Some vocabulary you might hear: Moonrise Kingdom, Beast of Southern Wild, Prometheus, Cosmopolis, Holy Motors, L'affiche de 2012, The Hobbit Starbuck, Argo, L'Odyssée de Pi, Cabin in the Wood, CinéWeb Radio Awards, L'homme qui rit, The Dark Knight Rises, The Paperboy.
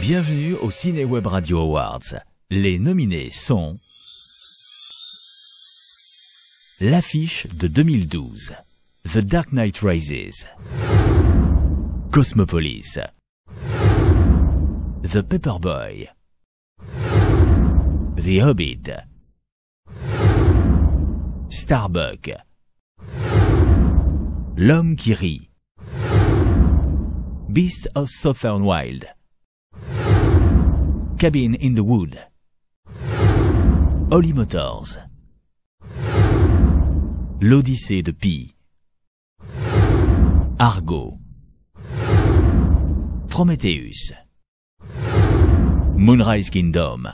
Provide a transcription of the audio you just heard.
Bienvenue au CinéWeb Radio Awards. Les nominés sont L'affiche de 2012, The Dark Knight Rises, Cosmopolis, The Paperboy, The Hobbit, Starbuck, L'homme qui rit, Beast of Southern Wild, Cabin in the Wood, Holy Motors, L'Odyssée de Pi, Argo, Prometheus, Moonrise Kingdom.